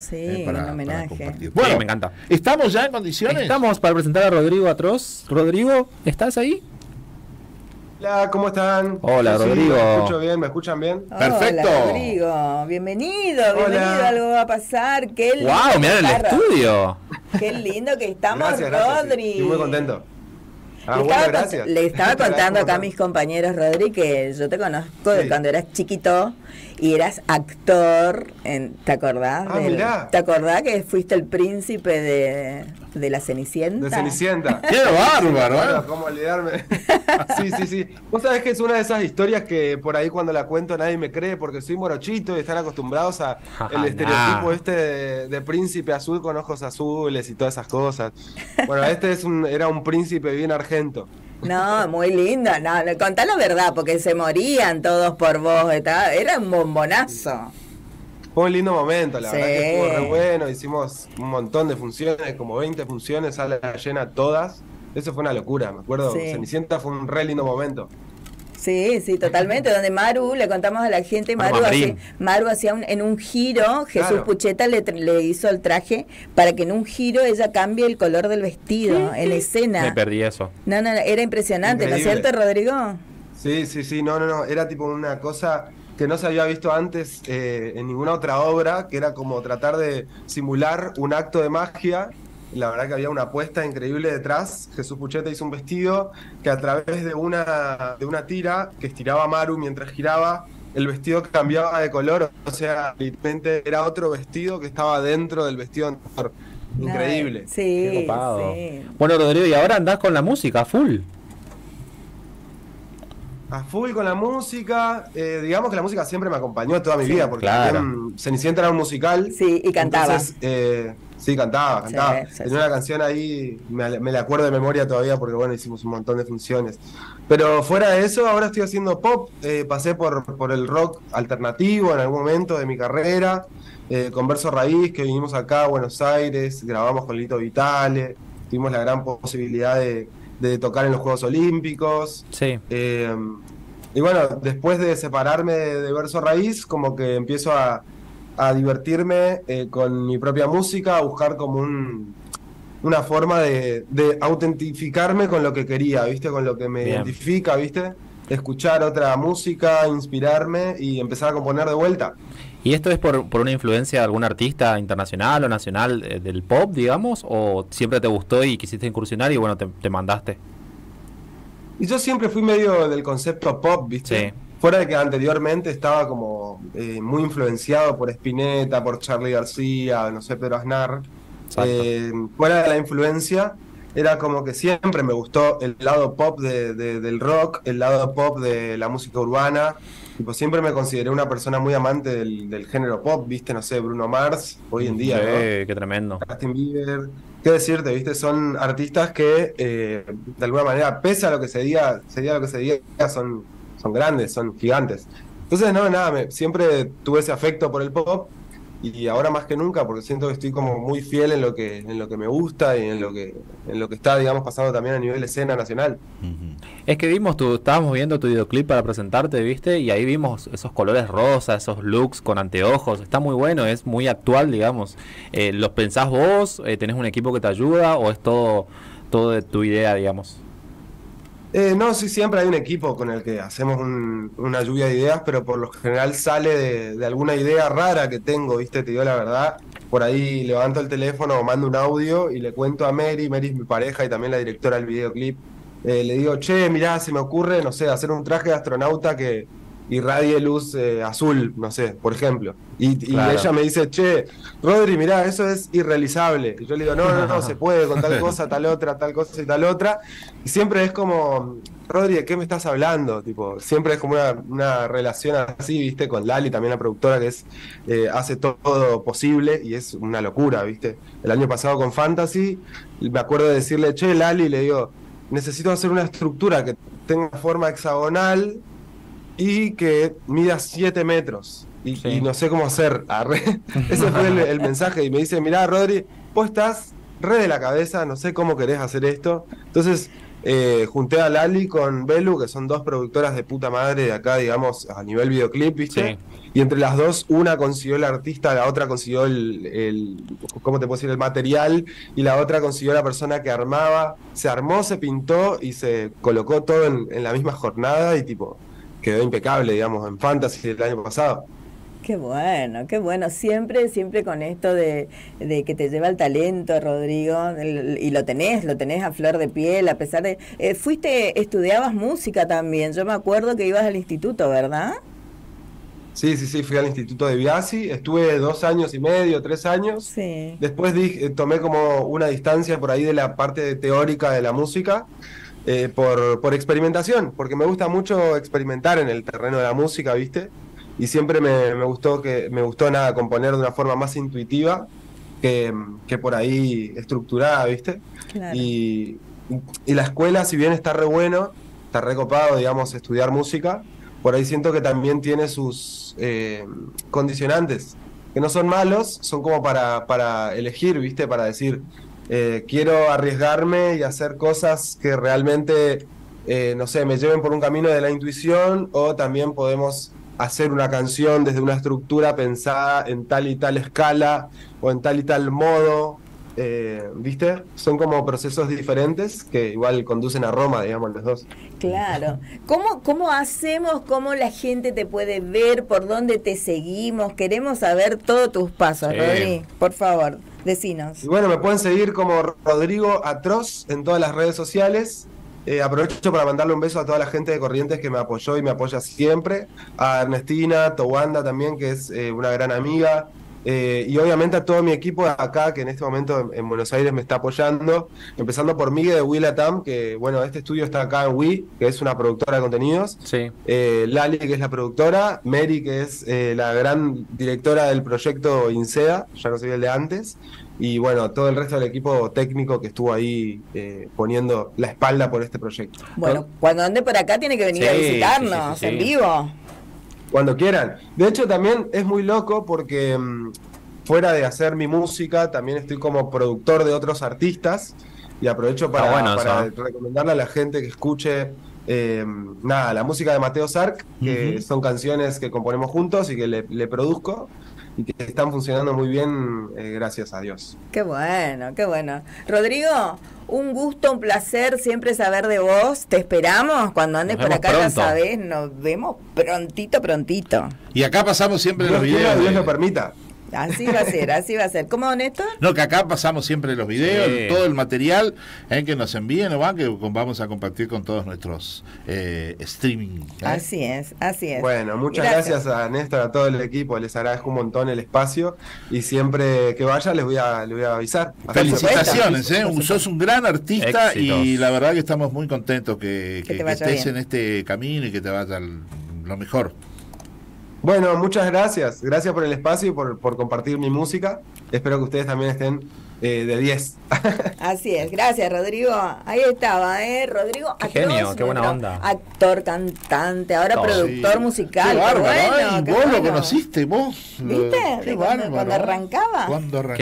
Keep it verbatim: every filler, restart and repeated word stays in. Sí, eh, para, un homenaje. Para bueno, sí, me encanta. ¿Estamos ya en condiciones? Estamos para presentar a Rodrigo Atroz. Rodrigo, ¿estás ahí? Hola, ¿cómo están? Hola, sí, Rodrigo. ¿Me escucho bien? ¿Me escuchan bien? Oh, perfecto. Hola, Rodrigo. Bienvenido, bienvenido. Hola. Algo va a pasar. ¡Qué lindo! ¡Wow! ¡Mirá el estudio! ¡Qué lindo que estamos, gracias, gracias, Rodri! Sí. Estoy muy contento. Ah, le, bueno, estaba gracias. le estaba contando acá a mis compañeros, Rodri, que yo te conozco de sí. cuando eras chiquito y eras actor, en, ¿te acordás? Ah, del, mirá. ¿Te acordás que fuiste el príncipe de, de la Cenicienta? De Cenicienta. ¡Qué bárbaro! Bueno, ¿cómo olvidarme? Sí, sí, sí. Vos sabés que es una de esas historias que por ahí cuando la cuento nadie me cree porque soy morochito y están acostumbrados a el estereotipo este de, de príncipe azul con ojos azules y todas esas cosas. Bueno, este es un, era un príncipe bien argentino. No, muy lindo. No, contá la verdad, porque se morían todos por vos. Estaba, era un bombonazo. Fue un lindo momento, la sí. verdad que estuvo re bueno. Hicimos un montón de funciones, como veinte funciones, sala llena todas. Eso fue una locura, me acuerdo. Sí. Cenicienta fue un re lindo momento. Sí, sí, totalmente, donde Maru, le contamos a la gente, Maru, así, Maru hacía un, en un giro, Jesús claro. Pucheta le, le hizo el traje para que en un giro ella cambie el color del vestido, sí, en la escena. Me perdí eso. No, no, era impresionante, increíble. ¿No es cierto, Rodrigo? Sí, sí, sí, no, no, no, era tipo una cosa que no se había visto antes eh, en ninguna otra obra, que era como tratar de simular un acto de magia. La verdad que había una apuesta increíble detrás. Jesús Pucheta hizo un vestido que a través de una, de una tira que estiraba Maru mientras giraba, el vestido cambiaba de color. O sea, literalmente era otro vestido que estaba dentro del vestido anterior. Increíble. Ay, sí, sí. Bueno, Rodrigo, y ahora andás con la música a full. A full con la música, eh, digamos que la música siempre me acompañó toda mi sí, vida, porque claro. en Cenicienta era un musical. Sí, y cantaba. Entonces, eh, sí, cantaba, cantaba. Sí, sí, Tenía sí. una canción ahí, me, me la acuerdo de memoria todavía, porque bueno, hicimos un montón de funciones. Pero fuera de eso, ahora estoy haciendo pop, eh, pasé por, por el rock alternativo en algún momento de mi carrera, eh, con Verso Raíz, que vinimos acá a Buenos Aires, grabamos con Lito Vitale, tuvimos la gran posibilidad de... de tocar en los Juegos Olímpicos. Sí. Eh, y bueno, después de separarme de, de Verso Raíz, como que empiezo a, a divertirme eh, con mi propia música, a buscar como un, una forma de, de autentificarme con lo que quería, ¿viste? Con lo que me Bien. identifica, ¿viste? Escuchar otra música, inspirarme y empezar a componer de vuelta. ¿Y esto es por, por una influencia de algún artista internacional o nacional eh, del pop, digamos? ¿O siempre te gustó y quisiste incursionar y bueno, te, te mandaste? Y yo siempre fui medio del concepto pop, ¿viste? Sí. Fuera de que anteriormente estaba como eh, muy influenciado por Spinetta, por Charlie García, no sé, Pedro Aznar. Eh, fuera de la influencia, era como que siempre me gustó el lado pop de, de, del rock, el lado pop de la música urbana. Tipo, siempre me consideré una persona muy amante del, del género pop, viste, no sé, Bruno Mars, hoy en día, sí, ¿no? Qué tremendo. Justin Bieber, qué decirte, viste, son artistas que, eh, de alguna manera, pese a lo que se diga, se diga lo que se diga, son, son grandes, son gigantes. Entonces, no, nada, me, siempre tuve ese afecto por el pop, y ahora más que nunca, porque siento que estoy como muy fiel en lo que, en lo que me gusta y en lo que, en lo que está, digamos, pasando también a nivel de escena nacional. Uh-huh. Es que vimos, tu, estábamos viendo tu videoclip para presentarte, ¿viste? Y ahí vimos esos colores rosas, esos looks con anteojos. Está muy bueno, es muy actual, digamos. Eh, ¿Los pensás vos? Eh, ¿Tenés un equipo que te ayuda? ¿O es todo, todo de tu idea, digamos? Eh, no, sí, siempre hay un equipo con el que hacemos un, una lluvia de ideas, pero por lo general sale de, de alguna idea rara que tengo, ¿viste? Te digo la verdad. Por ahí levanto el teléfono, mando un audio y le cuento a Mary. Mary es mi pareja y también la directora del videoclip. Eh, le digo, che, mirá, se me ocurre, no sé, hacer un traje de astronauta que irradie luz eh, azul, no sé, por ejemplo. Y, claro. y ella me dice, che, Rodri, mirá, eso es irrealizable. Y yo le digo, no, no, no, se puede con tal cosa, tal otra, tal cosa y tal otra. Y siempre es como, Rodri, ¿de qué me estás hablando? Tipo, siempre es como una, una relación así, ¿viste? Con Lali, también la productora, que es eh, hace todo posible y es una locura, ¿viste? El año pasado con Fantasy, me acuerdo de decirle, che, Lali, y le digo, necesito hacer una estructura que tenga forma hexagonal y que mida siete metros. Y, sí. y no sé cómo hacer. Arre. Ese fue el, el mensaje. Y me dice, mirá, Rodri, vos estás re de la cabeza, no sé cómo querés hacer esto. Entonces, Eh, junté a Lali con Belu, que son dos productoras de puta madre de acá, digamos, a nivel videoclip, ¿viste? Sí. Y entre las dos, una consiguió la artista, la otra consiguió el, el, ¿cómo te puedo decir?, el material, y la otra consiguió la persona que armaba. Se armó, se pintó y se colocó todo en, en la misma jornada, y tipo, quedó impecable, digamos, en Fantasy el año pasado. Qué bueno, qué bueno. Siempre, siempre con esto de, de que te lleva el talento, Rodrigo, el, y lo tenés, lo tenés a flor de piel, a pesar de... Eh, fuiste, estudiabas música también, yo me acuerdo que ibas al instituto, ¿verdad? Sí, sí, sí, fui al instituto de Biasi, estuve dos años y medio, tres años. Sí. Después dije, tomé como una distancia por ahí de la parte teórica de la música, eh, por, por experimentación, porque me gusta mucho experimentar en el terreno de la música, ¿viste? Y siempre me, me gustó que me gustó nada componer de una forma más intuitiva que, que por ahí estructurada, ¿viste? Claro. Y, y la escuela, si bien está re bueno, está re copado, digamos, estudiar música, por ahí siento que también tiene sus eh, condicionantes, que no son malos, son como para, para elegir, ¿viste? Para decir, eh, quiero arriesgarme y hacer cosas que realmente, eh, no sé, me lleven por un camino de la intuición, o también podemos... hacer una canción desde una estructura pensada en tal y tal escala o en tal y tal modo, eh, ¿viste? Son como procesos diferentes que igual conducen a Roma, digamos, los dos. Claro. ¿Cómo, cómo hacemos? ¿Cómo la gente te puede ver? ¿Por dónde te seguimos? Queremos saber todos tus pasos, sí. Rodri, por favor, decinos. Y bueno, me pueden seguir como Rodrigo Atroz en todas las redes sociales. Eh, aprovecho para mandarle un beso a toda la gente de Corrientes que me apoyó y me apoya siempre, a Ernestina, Towanda también, que es eh, una gran amiga, eh, y obviamente a todo mi equipo de acá, que en este momento en, en Buenos Aires me está apoyando, empezando por Miguel de Willatam, que bueno, este estudio está acá en Wii, que es una productora de contenidos, sí. eh, Lali, que es la productora, Mary, que es eh, la gran directora del proyecto INSEA, ya no soy el de antes, y bueno, todo el resto del equipo técnico que estuvo ahí eh, poniendo la espalda por este proyecto. Bueno, cuando ande por acá tiene que venir sí, a visitarnos, sí, sí, sí. en vivo. Cuando quieran. De hecho, también es muy loco porque mmm, fuera de hacer mi música, también estoy como productor de otros artistas, y aprovecho para, bueno, para recomendarle a la gente que escuche eh, nada, la música de Mateo Sark, que uh-huh. son canciones que componemos juntos y que le, le produzco, y que están funcionando muy bien, eh, gracias a Dios. Qué bueno, qué bueno. Rodrigo, un gusto, un placer siempre saber de vos. Te esperamos cuando andes por acá, ya sabés, nos vemos prontito, prontito. Y acá pasamos siempre los videos. Dios lo permita. Así va a ser, así va a ser. ¿Cómo, Néstor? No, que acá pasamos siempre los videos, sí. todo el material eh, que nos envíen, o van, que vamos a compartir con todos nuestros eh, streaming. ¿eh? Así es, así es. Bueno, muchas gracias. gracias a Néstor, a todo el equipo, les agradezco un montón el espacio, y siempre que vaya les voy a, les voy a avisar. Felicitaciones, ¿eh? Sos un gran artista. Éxitos. Y la verdad que estamos muy contentos que, que, que, que estés bien en este camino y que te vaya lo mejor. Bueno, muchas gracias. Gracias por el espacio y por, por compartir mi música. Espero que ustedes también estén eh, de diez. Así es. Gracias, Rodrigo. Ahí estaba, ¿eh? Rodrigo Atroz. Qué genio, qué buena onda. Actor, cantante, ahora oh, productor sí. musical. Qué bárbaro, bueno, ¿eh? Vos bueno. lo conociste, vos. ¿Viste? Qué cuando, cuando arrancaba. Cuando arrancaba.